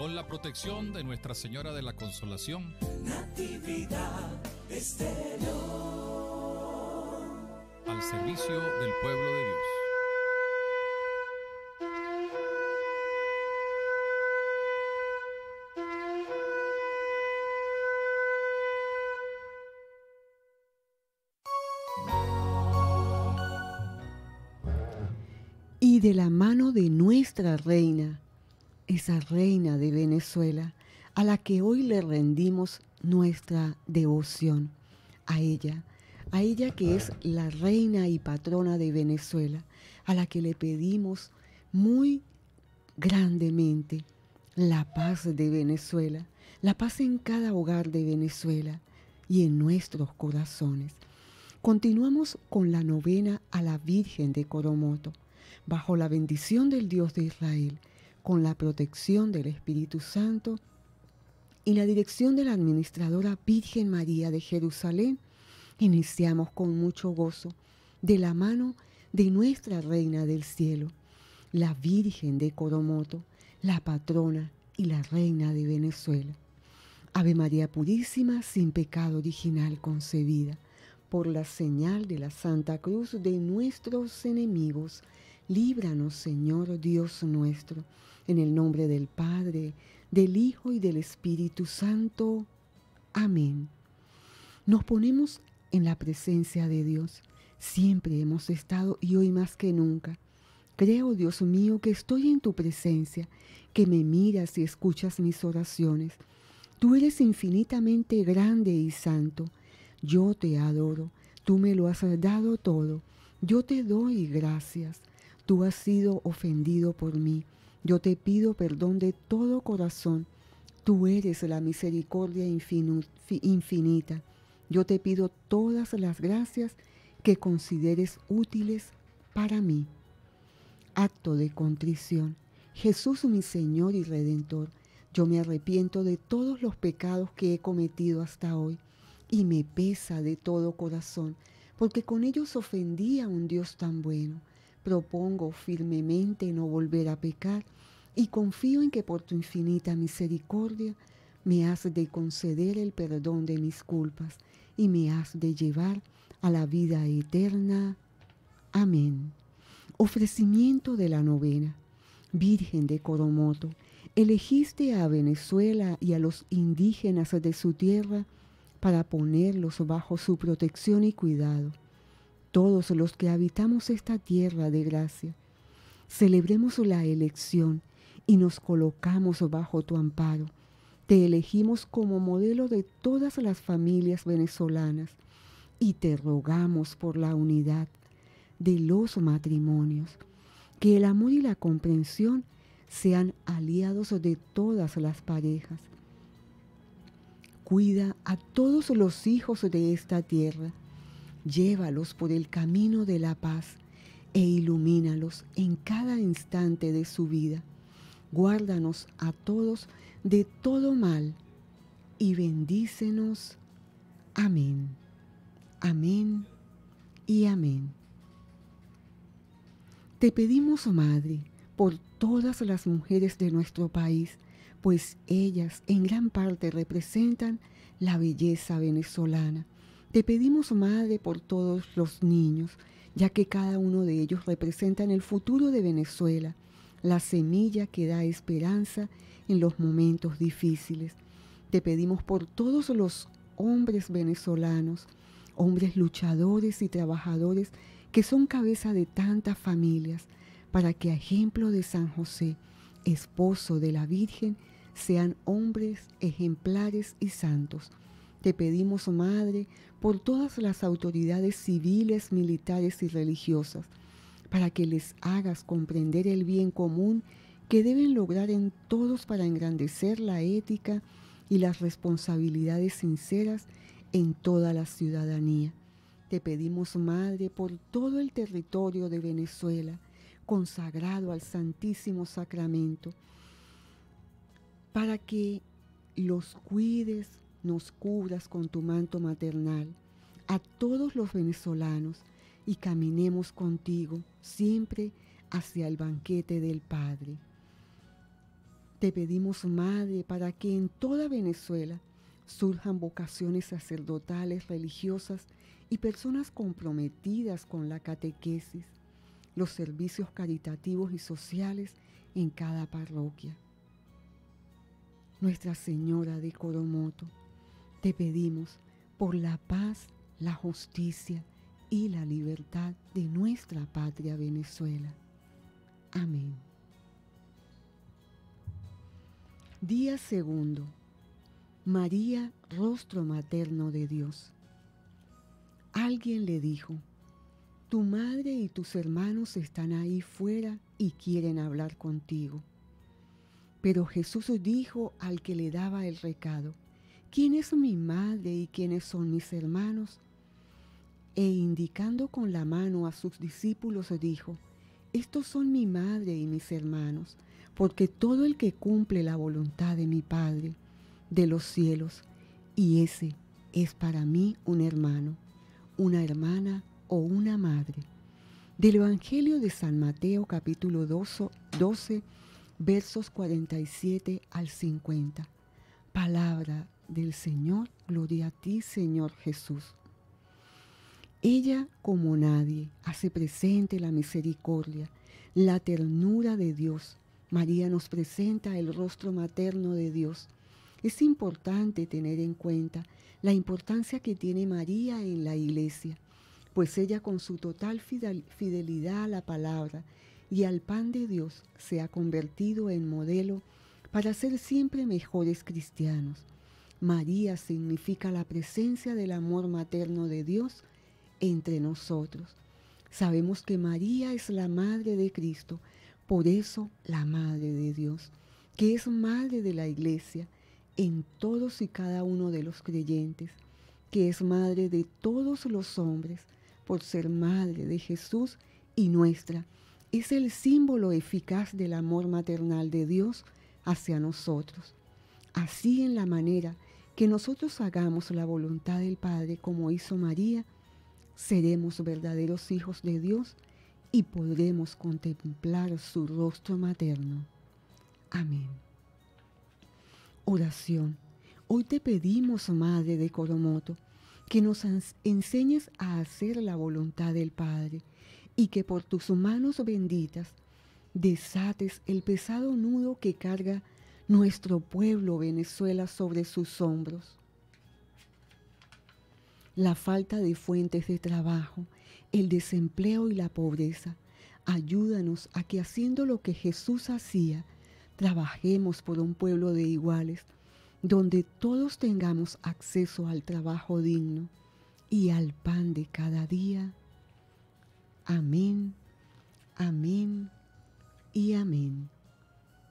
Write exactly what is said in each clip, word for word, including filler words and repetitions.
con la protección de Nuestra Señora de la Consolación. Natividad Exterior, al servicio del pueblo de Dios. Y de la mano de nuestra reina, esa reina de Venezuela, a la que hoy le rendimos nuestra devoción, a ella, a ella que es la reina y patrona de Venezuela, a la que le pedimos muy grandemente la paz de Venezuela, la paz en cada hogar de Venezuela y en nuestros corazones. Continuamos con la novena a la Virgen de Coromoto, bajo la bendición del Dios de Israel, con la protección del Espíritu Santo y la dirección de la administradora Virgen María de Jerusalén, iniciamos con mucho gozo, de la mano de nuestra Reina del Cielo, la Virgen de Coromoto, la patrona y la Reina de Venezuela. Ave María Purísima, sin pecado original concebida, por la señal de la Santa Cruz de nuestros enemigos, líbranos, Señor Dios nuestro, en el nombre del Padre, del Hijo y del Espíritu Santo. Amén. Nos ponemos en la presencia de Dios. Siempre hemos estado y hoy más que nunca. Creo, Dios mío, que estoy en tu presencia, que me miras y escuchas mis oraciones. Tú eres infinitamente grande y santo. Yo te adoro, tú me lo has dado todo. Yo te doy gracias. Tú has sido ofendido por mí. Yo te pido perdón de todo corazón. Tú eres la misericordia infinita. Yo te pido todas las gracias que consideres útiles para mí. Acto de contrición. Jesús, mi Señor y Redentor, yo me arrepiento de todos los pecados que he cometido hasta hoy y me pesa de todo corazón, porque con ellos ofendí a un Dios tan bueno. Propongo firmemente no volver a pecar y confío en que por tu infinita misericordia me has de conceder el perdón de mis culpas y me has de llevar a la vida eterna. Amén. Ofrecimiento de la novena. Virgen de Coromoto, elegiste a Venezuela y a los indígenas de su tierra para ponerlos bajo su protección y cuidado. Todos los que habitamos esta tierra de gracia, celebremos la elección y nos colocamos bajo tu amparo. Te elegimos como modelo de todas las familias venezolanas y te rogamos por la unidad de los matrimonios, que el amor y la comprensión sean aliados de todas las parejas. Cuida a todos los hijos de esta tierra. Llévalos por el camino de la paz e ilumínalos en cada instante de su vida. Guárdanos a todos de todo mal y bendícenos. Amén. Amén y amén. Te pedimos, Madre, por todas las mujeres de nuestro país, pues ellas en gran parte representan la belleza venezolana. Te pedimos, Madre, por todos los niños, ya que cada uno de ellos representa el futuro de Venezuela, la semilla que da esperanza en los momentos difíciles. Te pedimos por todos los hombres venezolanos, hombres luchadores y trabajadores que son cabeza de tantas familias, para que a ejemplo de San José, esposo de la Virgen, sean hombres ejemplares y santos. Te pedimos, Madre, por todas las autoridades civiles, militares y religiosas, para que les hagas comprender el bien común que deben lograr en todos para engrandecer la ética y las responsabilidades sinceras en toda la ciudadanía. Te pedimos, Madre, por todo el territorio de Venezuela, consagrado al Santísimo Sacramento, para que los cuides, nos cubras con tu manto maternal a todos los venezolanos y caminemos contigo siempre hacia el banquete del Padre. Te pedimos, Madre, para que en toda Venezuela surjan vocaciones sacerdotales, religiosas y personas comprometidas con la catequesis, los servicios caritativos y sociales en cada parroquia. Nuestra Señora de Coromoto, te pedimos por la paz, la justicia y la libertad de nuestra patria Venezuela. Amén. Día segundo. María, rostro materno de Dios. Alguien le dijo: tu madre y tus hermanos están ahí fuera y quieren hablar contigo. Pero Jesús dijo al que le daba el recado: ¿quién es mi madre y quiénes son mis hermanos? E indicando con la mano a sus discípulos dijo: estos son mi madre y mis hermanos, porque todo el que cumple la voluntad de mi Padre de los cielos, y ese es para mí un hermano, una hermana o una madre. Del Evangelio de San Mateo, capítulo doce, versos cuarenta y siete al cincuenta. Palabra del Señor, gloria a ti, Señor Jesús. Ella, como nadie, hace presente la misericordia, la ternura de Dios. María nos presenta el rostro materno de Dios. Es importante tener en cuenta la importancia que tiene María en la Iglesia, pues ella con su total fidelidad a la palabra y al pan de Dios se ha convertido en modelo para ser siempre mejores cristianos. María significa la presencia del amor materno de Dios entre nosotros. Sabemos que María es la madre de Cristo, por eso la madre de Dios, que es madre de la Iglesia, en todos y cada uno de los creyentes, que es madre de todos los hombres, por ser madre de Jesús y nuestra. Es el símbolo eficaz del amor maternal de Dios hacia nosotros. Así, en la manera que nosotros hagamos la voluntad del Padre como hizo María, seremos verdaderos hijos de Dios y podremos contemplar su rostro materno. Amén. Oración. Hoy te pedimos, Madre de Coromoto, que nos enseñes a hacer la voluntad del Padre y que por tus manos benditas desates el pesado nudo que carga nuestro pueblo Venezuela sobre sus hombros. La falta de fuentes de trabajo, el desempleo y la pobreza. Ayúdanos a que, haciendo lo que Jesús hacía, trabajemos por un pueblo de iguales, donde todos tengamos acceso al trabajo digno y al pan de cada día. Amén, amén y amén.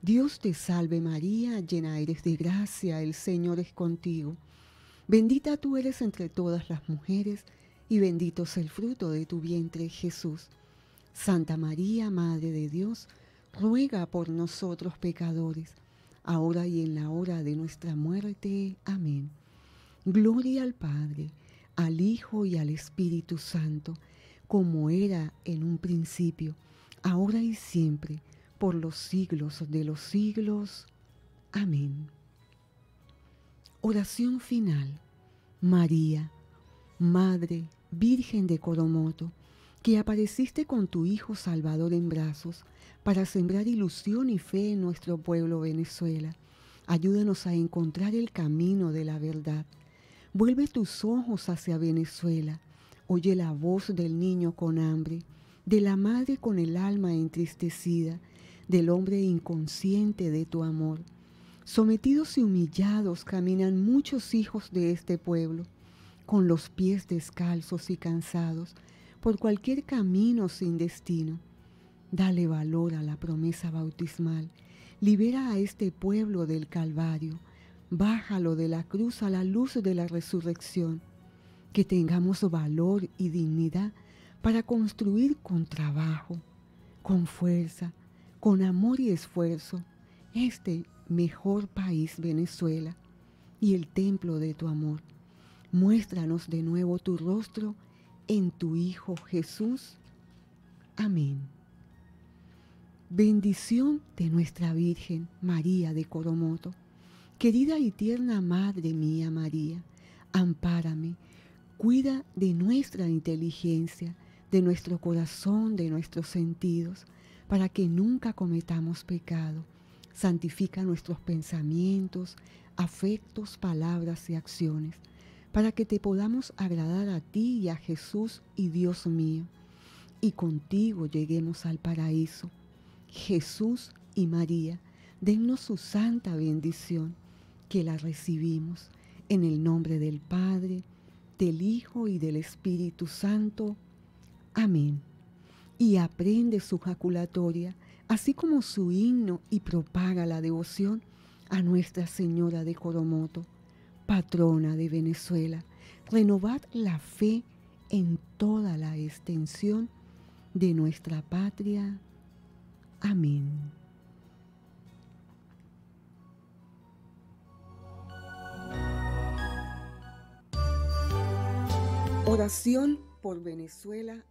Dios te salve María, llena eres de gracia, el Señor es contigo. Bendita tú eres entre todas las mujeres y bendito es el fruto de tu vientre, Jesús. Santa María, Madre de Dios, ruega por nosotros pecadores, ahora y en la hora de nuestra muerte. Amén. Gloria al Padre, al Hijo y al Espíritu Santo, como era en un principio, ahora y siempre, por los siglos de los siglos. Amén. Oración final. María, Madre, Virgen de Coromoto, que apareciste con tu Hijo Salvador en brazos para sembrar ilusión y fe en nuestro pueblo Venezuela. Ayúdanos a encontrar el camino de la verdad. Vuelve tus ojos hacia Venezuela. Oye la voz del niño con hambre, de la madre con el alma entristecida, del hombre inconsciente de tu amor. Sometidos y humillados caminan muchos hijos de este pueblo, con los pies descalzos y cansados, por cualquier camino sin destino. Dale valor a la promesa bautismal. Libera a este pueblo del Calvario. bájalo de la cruz a la luz de la resurrección, que tengamos valor y dignidad para construir con trabajo, con fuerza, con amor y esfuerzo, este mejor país Venezuela y el templo de tu amor. Muéstranos de nuevo tu rostro en tu Hijo Jesús. Amén. Bendición de nuestra Virgen María de Coromoto. Querida y tierna Madre mía María, ampárame, cuida de nuestra inteligencia, de nuestro corazón, de nuestros sentidos, para que nunca cometamos pecado. Santifica nuestros pensamientos, afectos, palabras y acciones, para que te podamos agradar a ti y a Jesús y Dios mío, y contigo lleguemos al paraíso. Jesús y María, dennos su santa bendición, que la recibimos en el nombre del Padre, del Hijo y del Espíritu Santo. Amén. Y aprende su jaculatoria, así como su himno, y propaga la devoción a Nuestra Señora de Coromoto, patrona de Venezuela. Renovad la fe en toda la extensión de nuestra patria. Amén. Oración por Venezuela.